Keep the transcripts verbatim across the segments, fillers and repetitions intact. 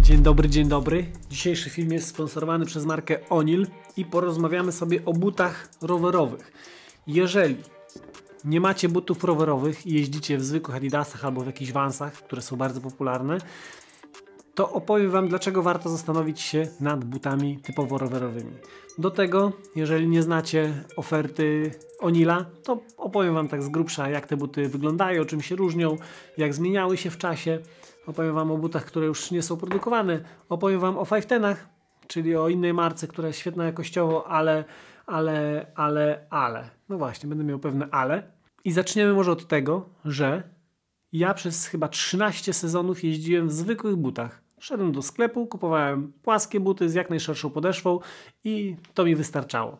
Dzień dobry, dzień dobry. Dzisiejszy film jest sponsorowany przez markę O'Neal i porozmawiamy sobie o butach rowerowych. Jeżeli nie macie butów rowerowych i jeździcie w zwykłych Adidasach albo w jakichś Vansach, które są bardzo popularne, to opowiem Wam, dlaczego warto zastanowić się nad butami typowo rowerowymi. Do tego, jeżeli nie znacie oferty O'Neala, to opowiem Wam tak z grubsza, jak te buty wyglądają, czym się różnią, jak zmieniały się w czasie. Opowiem Wam o butach, które już nie są produkowane. Opowiem Wam o Five Tenach, czyli o innej marce, która jest świetna jakościowo, ale, ale, ale, ale. No właśnie, będę miał pewne ale. I zaczniemy może od tego, że ja przez chyba trzynaście sezonów jeździłem w zwykłych butach. Szedłem do sklepu, kupowałem płaskie buty z jak najszerszą podeszwą i to mi wystarczało.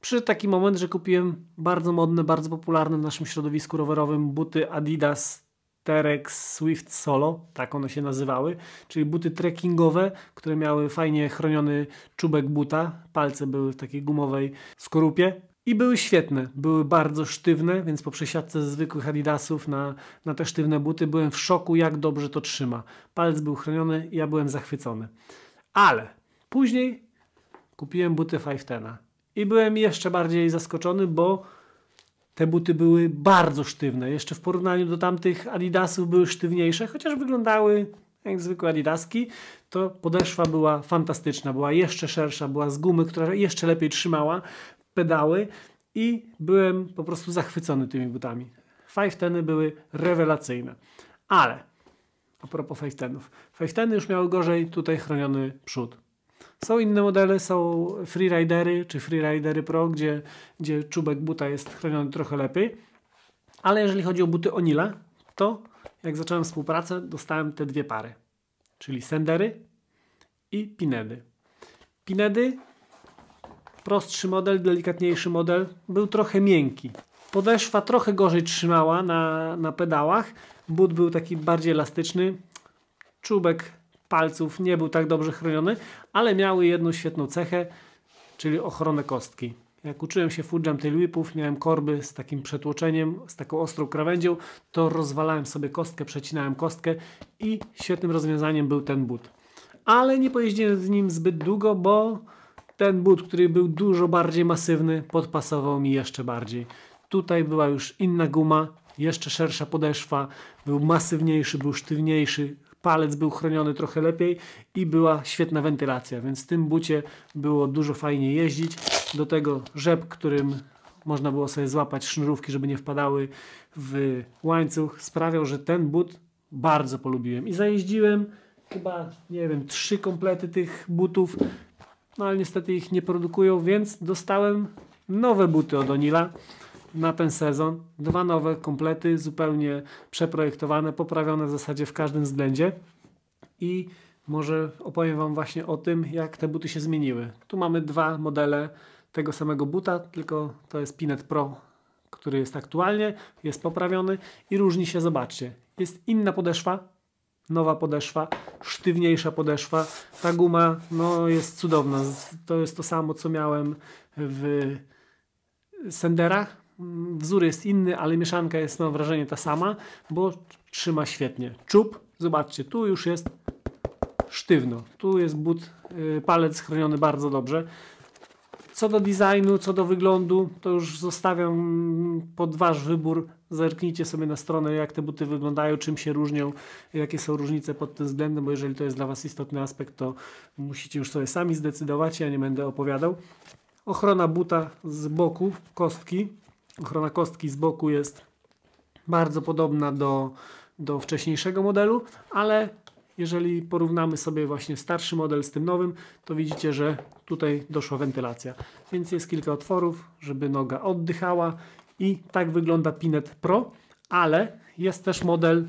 Przyszedł taki moment, że kupiłem bardzo modne, bardzo popularne w naszym środowisku rowerowym buty Adidas Terex Swift Solo, tak one się nazywały, czyli buty trekkingowe, które miały fajnie chroniony czubek buta, palce były w takiej gumowej skorupie. I były świetne, były bardzo sztywne, więc po przesiadce ze zwykłych Adidasów na, na te sztywne buty byłem w szoku, jak dobrze to trzyma. Palec był chroniony i ja byłem zachwycony. Ale później kupiłem buty Five Tena i byłem jeszcze bardziej zaskoczony, bo te buty były bardzo sztywne. Jeszcze w porównaniu do tamtych Adidasów były sztywniejsze, chociaż wyglądały jak zwykłe Adidaski, to podeszwa była fantastyczna, była jeszcze szersza, była z gumy, która jeszcze lepiej trzymała pedały i byłem po prostu zachwycony tymi butami. Five Teny były rewelacyjne. Ale a propos Five Tenów. Five Teny już miały gorzej tutaj chroniony przód. Są inne modele, są Freeridery czy Freeridery Pro, gdzie, gdzie czubek buta jest chroniony trochę lepiej. Ale jeżeli chodzi o buty O'Neala, to jak zacząłem współpracę, dostałem te dwie pary. Czyli Sendery i Pinedy. Pinedy prostszy model, delikatniejszy model, był trochę miękki. Podeszwa trochę gorzej trzymała na, na pedałach, but był taki bardziej elastyczny, czubek palców nie był tak dobrze chroniony, ale miały jedną świetną cechę, czyli ochronę kostki. Jak uczyłem się foot jump tail whipów, miałem korby z takim przetłoczeniem, z taką ostrą krawędzią, to rozwalałem sobie kostkę, przecinałem kostkę i świetnym rozwiązaniem był ten but. Ale nie pojeździłem z nim zbyt długo, bo ten but, który był dużo bardziej masywny, podpasował mi jeszcze bardziej. Tutaj była już inna guma, jeszcze szersza podeszwa, był masywniejszy, był sztywniejszy, palec był chroniony trochę lepiej i była świetna wentylacja, więc w tym bucie było dużo fajniej jeździć. Do tego rzep, którym można było sobie złapać sznurówki, żeby nie wpadały w łańcuch, sprawiał, że ten but bardzo polubiłem. I zajeździłem chyba, nie wiem, trzy komplety tych butów. No ale niestety ich nie produkują, więc dostałem nowe buty od O'Neala na ten sezon. Dwa nowe komplety, zupełnie przeprojektowane, poprawione w zasadzie w każdym względzie. I może opowiem Wam właśnie o tym, jak te buty się zmieniły. Tu mamy dwa modele tego samego buta, tylko to jest Pinet Pro, który jest aktualnie, jest poprawiony i różni się, zobaczcie. Jest inna podeszwa. Nowa podeszwa, sztywniejsza podeszwa. Ta guma no, jest cudowna. To jest to samo, co miałem w Senderach. Wzór jest inny, ale mieszanka jest, mam wrażenie, ta sama, bo trzyma świetnie. Czub, zobaczcie, tu już jest sztywno. Tu jest but, palec chroniony bardzo dobrze. Co do designu, co do wyglądu, to już zostawiam pod Wasz wybór. Zerknijcie sobie na stronę, jak te buty wyglądają, czym się różnią, jakie są różnice pod tym względem, bo jeżeli to jest dla Was istotny aspekt, to musicie już sobie sami zdecydować, ja nie będę opowiadał. Ochrona buta z boku, kostki. Ochrona kostki z boku jest bardzo podobna do, do wcześniejszego modelu, ale jeżeli porównamy sobie właśnie starszy model z tym nowym, to widzicie, że tutaj doszła wentylacja. Więc jest kilka otworów, żeby noga oddychała i tak wygląda Pinet Pro, ale jest też model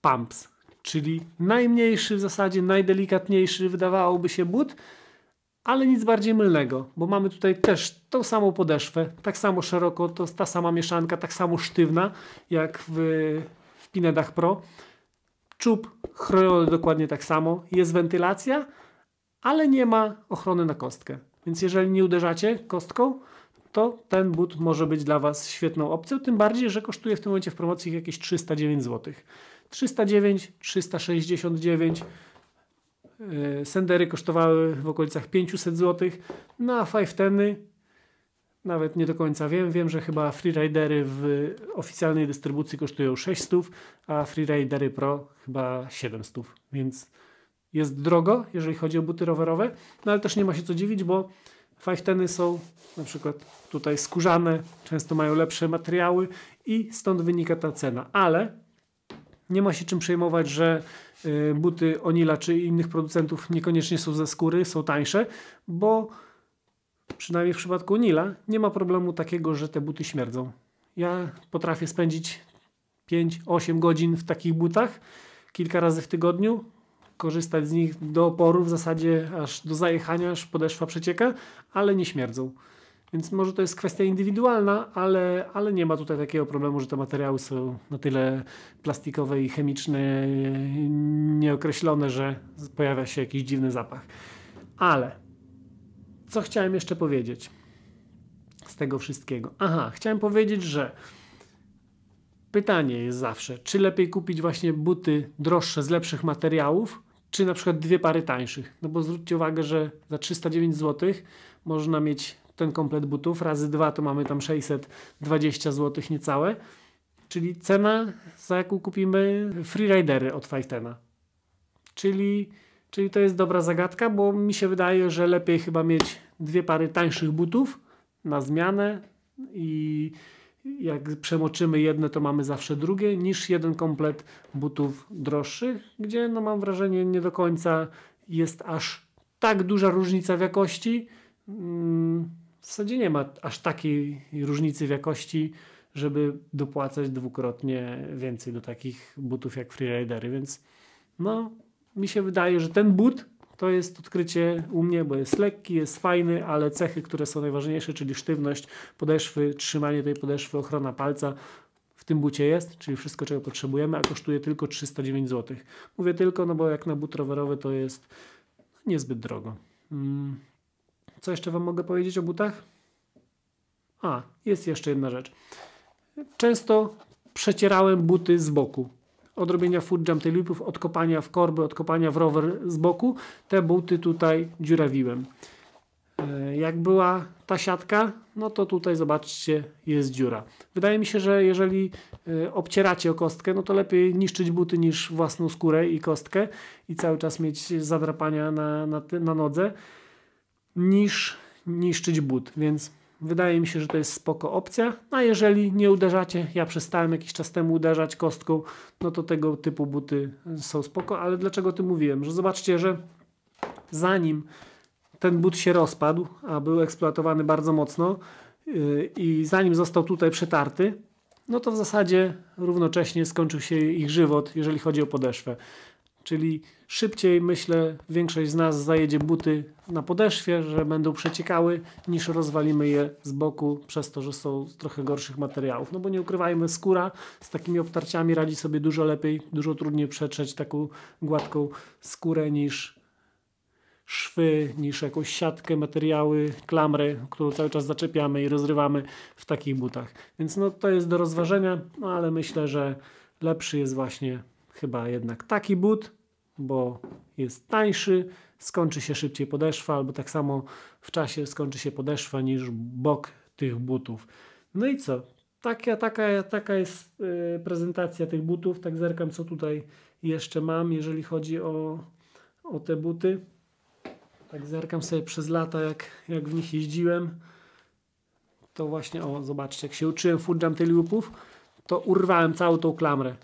Pumps, czyli najmniejszy w zasadzie, najdelikatniejszy wydawałoby się but, ale nic bardziej mylnego, bo mamy tutaj też tą samą podeszwę, tak samo szeroko, to ta sama mieszanka, tak samo sztywna jak w, w Pinedach Pro. Czub chroniony dokładnie tak samo, jest wentylacja, ale nie ma ochrony na kostkę. Więc jeżeli nie uderzacie kostką, to ten but może być dla Was świetną opcją, tym bardziej, że kosztuje w tym momencie w promocji jakieś trzysta dziewięć złotych. trzysta dziewięć, trzysta sześćdziesiąt dziewięć, yy, Sendery kosztowały w okolicach pięćset złotych, no a Five Teny nawet nie do końca wiem, wiem, że chyba Freeridery w oficjalnej dystrybucji kosztują sześćset, a Freeridery Pro chyba siedemset, więc jest drogo, jeżeli chodzi o buty rowerowe, no ale też nie ma się co dziwić, bo Five Teny są na przykład tutaj skórzane, często mają lepsze materiały i stąd wynika ta cena, ale nie ma się czym przejmować, że buty O'Neala czy innych producentów niekoniecznie są ze skóry, są tańsze, bo przynajmniej w przypadku O'Neala nie ma problemu takiego, że te buty śmierdzą. Ja potrafię spędzić pięć osiem godzin w takich butach kilka razy w tygodniu, korzystać z nich do oporu, w zasadzie aż do zajechania, aż podeszwa przecieka, ale nie śmierdzą. Więc może to jest kwestia indywidualna, ale, ale nie ma tutaj takiego problemu, że te materiały są na tyle plastikowe i chemiczne, nieokreślone, że pojawia się jakiś dziwny zapach. Ale co chciałem jeszcze powiedzieć z tego wszystkiego? Aha, chciałem powiedzieć, że pytanie jest zawsze, czy lepiej kupić właśnie buty droższe z lepszych materiałów, czy na przykład dwie pary tańszych. No bo zwróćcie uwagę, że za trzysta dziewięć złotych można mieć ten komplet butów, razy dwa to mamy tam sześćset dwadzieścia złotych niecałe, czyli cena, za jaką kupimy Freeridery od Five Tena. Czyli, czyli to jest dobra zagadka, bo mi się wydaje, że lepiej chyba mieć dwie pary tańszych butów na zmianę i jak przemoczymy jedne, to mamy zawsze drugie, niż jeden komplet butów droższych, gdzie no mam wrażenie, nie do końca jest aż tak duża różnica w jakości. W zasadzie nie ma aż takiej różnicy w jakości, żeby dopłacać dwukrotnie więcej do takich butów jak Freeridery, więc no mi się wydaje, że ten but to jest odkrycie u mnie, bo jest lekki, jest fajny, ale cechy, które są najważniejsze, czyli sztywność podeszwy, trzymanie tej podeszwy, ochrona palca, w tym bucie jest, czyli wszystko, czego potrzebujemy, a kosztuje tylko trzysta dziewięć złotych. Mówię tylko, no bo jak na but rowerowy to jest niezbyt drogo. Hmm. Co jeszcze Wam mogę powiedzieć o butach? A, jest jeszcze jedna rzecz. Często przecierałem buty z boku. Od robienia foot jump tail whipów, od kopania w korby, od kopania w rower z boku. Te buty tutaj dziurawiłem. Jak była ta siatka, no to tutaj zobaczcie, jest dziura. Wydaje mi się, że jeżeli obcieracie o kostkę, no to lepiej niszczyć buty niż własną skórę i kostkę i cały czas mieć zadrapania na, na, na nodze, niż niszczyć but, więc wydaje mi się, że to jest spoko opcja. A jeżeli nie uderzacie, ja przestałem jakiś czas temu uderzać kostką, no to tego typu buty są spoko. Ale dlaczego o tym mówiłem? Że zobaczcie, że zanim ten but się rozpadł, a był eksploatowany bardzo mocno yy, i zanim został tutaj przetarty, no to w zasadzie równocześnie skończył się ich żywot, jeżeli chodzi o podeszwę. Czyli szybciej, myślę, większość z nas zajedzie buty na podeszwie, że będą przeciekały, niż rozwalimy je z boku przez to, że są z trochę gorszych materiałów. No bo nie ukrywajmy, skóra z takimi obtarciami radzi sobie dużo lepiej, dużo trudniej przetrzeć taką gładką skórę niż szwy, niż jakąś siatkę, materiały, klamry, którą cały czas zaczepiamy i rozrywamy w takich butach. Więc no to jest do rozważenia, no ale myślę, że lepszy jest właśnie chyba jednak taki but, bo jest tańszy, skończy się szybciej podeszwa, albo tak samo w czasie skończy się podeszwa niż bok tych butów. No i co? Taka, taka, taka jest yy, prezentacja tych butów. Tak zerkam, co tutaj jeszcze mam, jeżeli chodzi o, o te buty. Tak zerkam sobie przez lata, jak, jak w nich jeździłem. To właśnie, o, zobaczcie, jak się uczyłem foot jump tail whipów, to urwałem całą tą klamrę.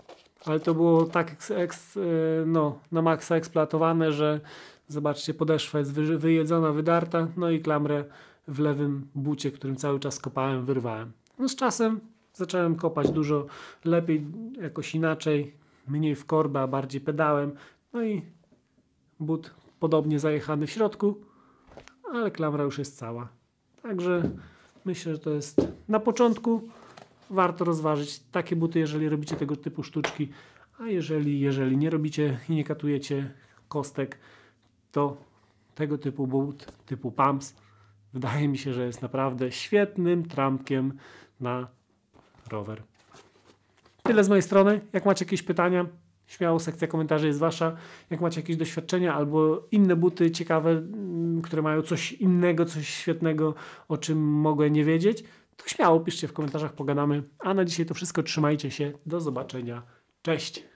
Ale to było tak eks, eks, no, na maksa eksploatowane, że zobaczcie, podeszwa jest wy, wyjedzona, wydarta, no i klamrę w lewym bucie, którym cały czas kopałem, wyrwałem. No z czasem zacząłem kopać dużo lepiej, jakoś inaczej, mniej w korbę, a bardziej pedałem, no i but podobnie zajechany w środku, ale klamra już jest cała. Także myślę, że to jest na początku. Warto rozważyć takie buty, jeżeli robicie tego typu sztuczki, a jeżeli, jeżeli nie robicie i nie katujecie kostek, to tego typu but, typu pumps Wydaje mi się, że jest naprawdę świetnym trampkiem na rower. Tyle z mojej strony. Jak macie jakieś pytania, śmiało, sekcja komentarzy jest wasza. Jak macie jakieś doświadczenia albo inne buty ciekawe, które mają coś innego, coś świetnego, o czym mogę nie wiedzieć, to śmiało piszcie w komentarzach, pogadamy. A na dzisiaj to wszystko. Trzymajcie się. Do zobaczenia. Cześć!